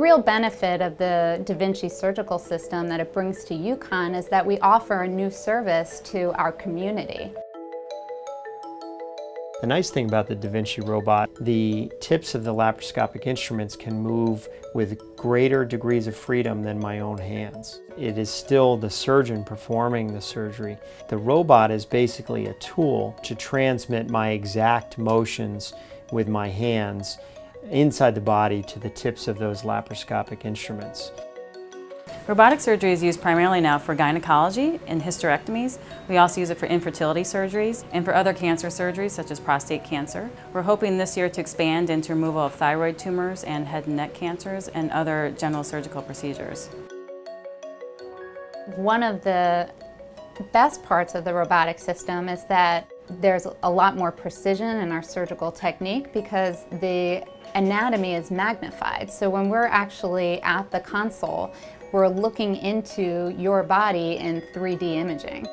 real benefit of the Da Vinci surgical system that it brings to UConn is that we offer a new service to our community. The nice thing about the Da Vinci robot, the tips of the laparoscopic instruments can move with greater degrees of freedom than my own hands. It is still the surgeon performing the surgery. The robot is basically a tool to transmit my exact motions with my hands inside the body to the tips of those laparoscopic instruments. Robotic surgery is used primarily now for gynecology and hysterectomies. We also use it for infertility surgeries and for other cancer surgeries such as prostate cancer. We're hoping this year to expand into removal of thyroid tumors and head and neck cancers and other general surgical procedures. One of the best parts of the robotic system is that there's a lot more precision in our surgical technique because the anatomy is magnified. So when we're actually at the console, we're looking into your body in 3D imaging.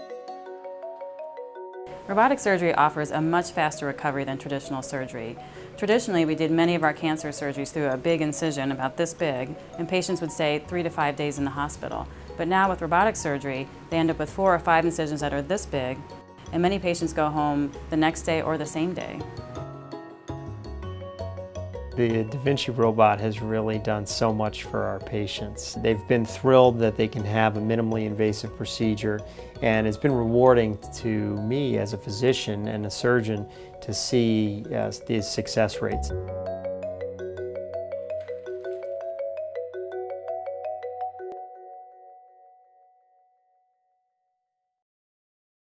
Robotic surgery offers a much faster recovery than traditional surgery. Traditionally, we did many of our cancer surgeries through a big incision, about this big, and patients would stay 3 to 5 days in the hospital. But now with robotic surgery, they end up with 4 or 5 incisions that are this big, and many patients go home the next day or the same day. The Da Vinci robot has really done so much for our patients. They've been thrilled that they can have a minimally invasive procedure, and it's been rewarding to me as a physician and a surgeon to see these success rates.